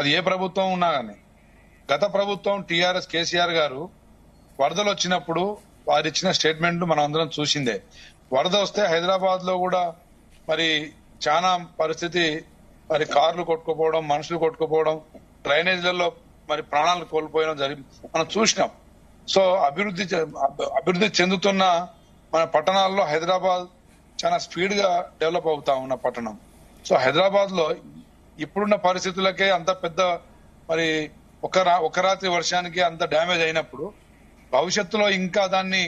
అది ఏ ప్రభుత్వం ఉన్నా గానీ గత ప్రభుత్వం టిఆర్ఎస్ కేసీఆర్ గారు వరదలు వచ్చినప్పుడు వారు ఇచ్చిన స్టేట్మెంట్లు మనం అందరం చూసిందే. వరద వస్తే హైదరాబాద్ లో కూడా మరి చాలా పరిస్థితి, మరి కార్లు కొట్టుకుపోవడం, మనుషులు కొట్టుకుపోవడం, డ్రైనేజ్లలో మరి ప్రాణాలను కోల్పోయడం జరిగింది, మనం చూసినాం. సో అభివృద్ధి చెందుతున్న మన పట్టణాల్లో హైదరాబాద్ చాలా స్పీడ్ గా డెవలప్ అవుతా ఉన్న పట్టణం. సో హైదరాబాద్ లో ఇప్పుడున్న పరిస్థితులకే అంత పెద్ద మరి ఒక రాత్రి వర్షానికి అంత డ్యామేజ్ అయినప్పుడు భవిష్యత్తులో ఇంకా దాన్ని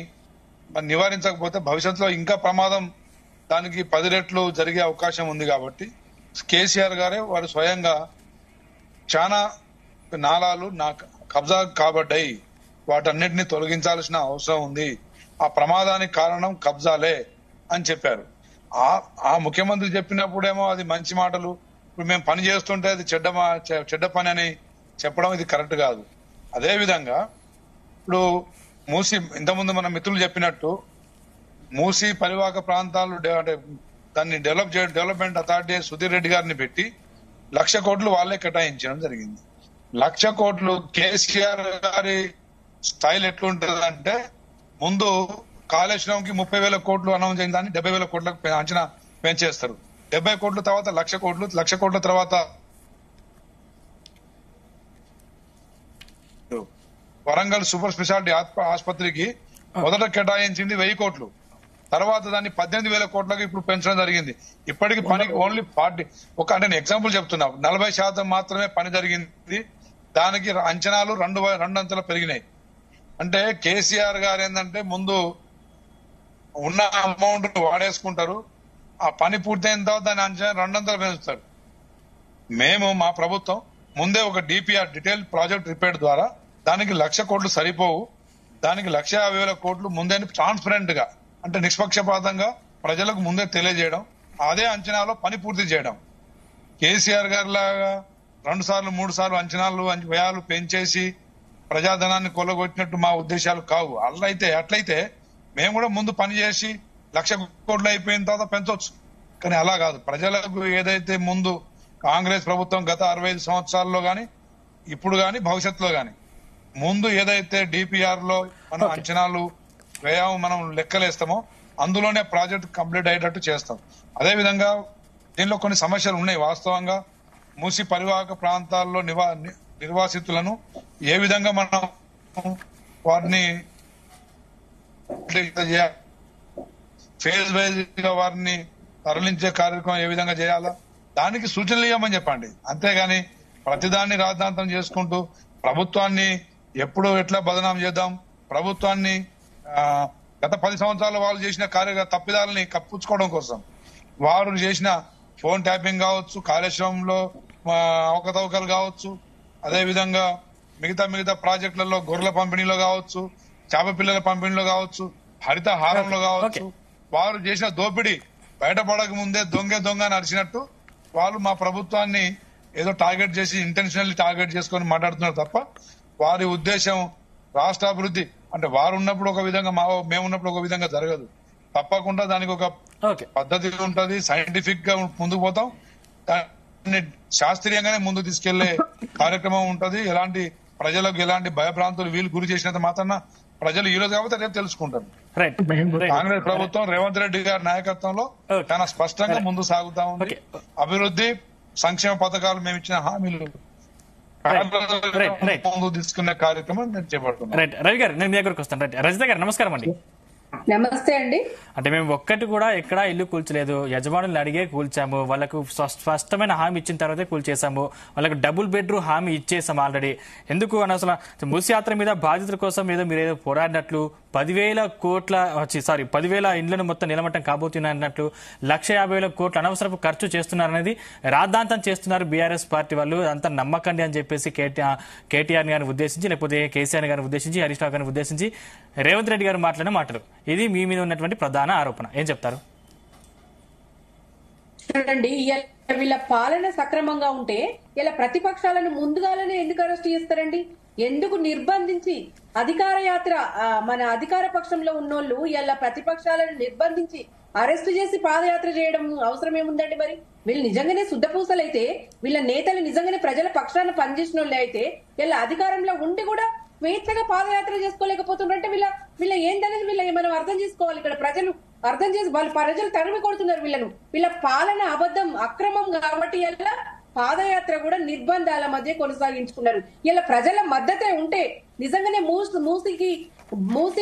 నివారించకపోతే భవిష్యత్తులో ఇంకా ప్రమాదం దానికి 10 రెట్లు జరిగే అవకాశం ఉంది. కాబట్టి కేసీఆర్ గారే వారు స్వయంగా చాలా నాలాలు నా కబ్జా కాబడ్డాయి, వాటన్నిటిని తొలగించాల్సిన అవసరం ఉంది, ఆ ప్రమాదానికి కారణం కబ్జాలే అని చెప్పారు. ఆ ముఖ్యమంత్రి చెప్పినప్పుడేమో అది మంచి మాటలు, ఇప్పుడు మేము పని చేస్తుంటే అది చెడ్డ పని అని చెప్పడం ఇది కరెక్ట్ కాదు. అదేవిధంగా ఇప్పుడు మూసి, ఇంతకుముందు మన మిత్రులు చెప్పినట్టు మూసి పరివాహక ప్రాంతాలు అంటే దాన్ని డెవలప్మెంట్ అథారిటీ సుధీర్ రెడ్డి గారిని పెట్టి 1,00,00 కోట్లు వాళ్ళే కేటాయించడం జరిగింది. 1,00,00 కోట్లు కేసీఆర్ గారి స్థాయిలు ఎట్లుంటది అంటే ముందు కాళేశ్వరంకి 30,000 కోట్లు అనౌన్స్ అయింది, దాన్ని 70,000 కోట్లకు అంచనా పెంచేస్తారు. 70 కోట్ల తర్వాత 1,00,00 కోట్లు, 1,00,00 కోట్ల తర్వాత వరంగల్ సూపర్ స్పెషాలిటీ ఆసుపత్రికి మొదట కేటాయించింది 1,000 కోట్లు, తర్వాత దాన్ని 18,000 కోట్లకు ఇప్పుడు పెంచడం జరిగింది. ఇప్పటికి పని ఓన్లీ 40, ఒక అంటే నేను ఎగ్జాంపుల్ చెప్తున్నా, 40% మాత్రమే పని జరిగింది, దానికి అంచనాలు రెండంతలు పెరిగినాయి. అంటే కేసీఆర్ గారు ఏంటంటే ముందు ఉన్న అమౌంట్ వాడేసుకుంటారు, ఆ పని పూర్తయిన తర్వాత దాని అంచనా 200 పెంచుతారు. మేము మా ప్రభుత్వం ముందే ఒక డిపిఆర్ డీటెయిల్ ప్రాజెక్ట్ రిపేర్ ద్వారా దానికి 1,00,00 కోట్లు సరిపోవు, దానికి 1,50,000 కోట్లు ముందే ట్రాన్స్పరెంట్ గా అంటే నిష్పక్షపాతంగా ప్రజలకు ముందే తెలియజేయడం, అదే అంచనాలో పని పూర్తి చేయడం. కేసీఆర్ గారి లాగా 2 సార్లు 3 సార్లు అంచనాలు వ్యయాలు పెంచేసి ప్రజాధనాన్ని కొల్లగొట్టినట్టు మా ఉద్దేశాలు కావు. అట్లయితే మేము కూడా ముందు పని చేసి 1,00,00 కోట్లు అయిపోయిన తర్వాత పెంచవచ్చు, కానీ అలా కాదు. ప్రజలకు ఏదైతే ముందు కాంగ్రెస్ ప్రభుత్వం గత 65 సంవత్సరాల్లో కానీ ఇప్పుడు కానీ భవిష్యత్తులో కానీ ముందు ఏదైతే డిపిఆర్ లో మనం అంచనాలు వ్యయం మనం లెక్కలేస్తామో అందులోనే ప్రాజెక్ట్ కంప్లీట్ అయ్యేటట్టు చేస్తాం. అదేవిధంగా దీనిలో కొన్ని సమస్యలు ఉన్నాయి వాస్తవంగా. మూసి పరివాహక ప్రాంతాల్లో నిర్వాసితులను ఏ విధంగా మనం వారిని ఫేజ్ వైజ్ గా వారిని తరలించే కార్యక్రమం ఏ విధంగా చేయాలా, దానికి సూచనలు ఇవ్వమని చెప్పండి. అంతేగాని ప్రతిదాన్ని రాద్ధాంతం చేసుకుంటూ ప్రభుత్వాన్ని ఎప్పుడు ఎట్లా బదనాం చేద్దాం, ప్రభుత్వాన్ని గత 10 సంవత్సరాలు వాళ్ళు చేసిన తప్పిదాలని కప్పించుకోవడం కోసం వారు చేసిన ఫోన్ ట్యాపింగ్ కావచ్చు, కాళేశ్వరంలో అవకతవకలు కావచ్చు, అదేవిధంగా మిగతా ప్రాజెక్టులలో గొర్రెల పంపిణీలో కావచ్చు, చేప పిల్లల పంపిణీలో కావచ్చు, హరితహారంలో కావచ్చు, వారు చేసిన దోపిడీ బయటపడక ముందే దొంగ నడిచినట్టు వాళ్ళు మా ప్రభుత్వాన్ని ఏదో టార్గెట్ చేసి ఇంటెన్షనల్లీ టార్గెట్ చేసుకొని మాట్లాడుతున్నారు తప్ప వారి ఉద్దేశం రాష్ట్రాభివృద్ధి అంటే వారు ఉన్నప్పుడు ఒక విధంగా మేము ఉన్నప్పుడు ఒక విధంగా జరగదు. తప్పకుండా దానికి ఒక పద్ధతి ఉంటుంది, సైంటిఫిక్ గా ముందుకు పోతాం, దాన్ని శాస్త్రీయంగానే ముందు తీసుకెళ్లే కార్యక్రమం ఉంటుంది. ఎలాంటి ప్రజలకు ఎలాంటి భయభ్రాంతులు వీళ్ళు గురి చేసినంత మాత్రాన ప్రజలు ఈ రోజు కాబట్టి రేపు తెలుసుకుంటారు. కాంగ్రెస్ ప్రభుత్వం రేవంత్ రెడ్డి గారి నాయకత్వంలో చాలా స్పష్టంగా ముందు సాగుతా ఉంది. అభివృద్ధి సంక్షేమ పథకాలు మేము ఇచ్చిన హామీలు తీసుకునే కార్యక్రమం నేను చేపడుతున్నాను. రైట్ రవి గారు, నేను మీ దగ్గరకు వస్తాను. రైట్ రజిత గారు, నమస్కారం అండి. నమస్తే అండి. అంటే మేము ఒక్కటి కూడా ఎక్కడా ఇల్లు కూల్చలేదు, యజమానులను అడిగే కూల్చాము, వాళ్ళకు స్పష్టమైన హామీ ఇచ్చిన తర్వాతే కూల్చేసాము, వాళ్ళకు డబుల్ బెడ్రూమ్ హామీ ఇచ్చేసాము ఆల్రెడీ. ఎందుకు అని అసలు మూసి యాత్ర మీద బాధితుల కోసం ఏదో మీరు ఏదో పోరాడినట్లు 10,000 ఇండ్లను మొత్తం నిలమట్టం కాబోతున్నట్లు 1,50,000 కోట్లు అనవసరపు ఖర్చు చేస్తున్నారనేది రాద్ధాంతం చేస్తున్నారు బీఆర్ఎస్ పార్టీ వాళ్ళు. అంతా నమ్మకండి అని చెప్పేసి కేటీఆర్ గారిని ఉద్దేశించి, లేకపోతే కేసీఆర్ గారిని ఉద్దేశించి, హరీష్ రావు గారిని ఉద్దేశించి రేవంత్ రెడ్డి గారు మాట్లాడిన మాటలు. ఇది మీ మీద ఉన్నటువంటి ప్రధాన ఆరోపణ, ఏం చెప్తారు? చూడండి, వీళ్ళ పాలన సక్రమంగా ఉంటే ఇలా ప్రతిపక్షాలను ముందుగానే ఎందుకు అరెస్ట్ చేస్తారండి, ఎందుకు నిర్బంధించి? అధికార యాత్ర మన అధికార పక్షంలో ఉన్నోళ్ళు ఇలా ప్రతిపక్షాలను నిర్బంధించి అరెస్ట్ చేసి పాదయాత్ర చేయడం అవసరం ఏముందండి మరి వీళ్ళు నిజంగానే శుద్ధపూసలైతే వీళ్ళ నేతలు నిజంగానే ప్రజల పక్షాన పనిచేసినోళ్ళే అయితే వీళ్ళ అధికారంలో ఉండి కూడా వేతగా పాదయాత్ర చేసుకోలేకపోతున్నారంటే వీళ్ళ వీళ్ళ ఏందనేది వీళ్ళ మనం అర్థం చేసుకోవాలి ఇక్కడ ప్రజలు అర్థం చేసి వాళ్ళు ప్రజలు తరిమి కొడుతున్నారు వీళ్ళను వీళ్ళ పాలన అబద్ధం అక్రమం కాబట్టి అలా పాదయాత్ర కూడా నిర్బంధాల మధ్య కొనసాగించుకున్నారు ఇలా ప్రజల మద్దతే ఉంటే నిజంగానే మూసికి మూసి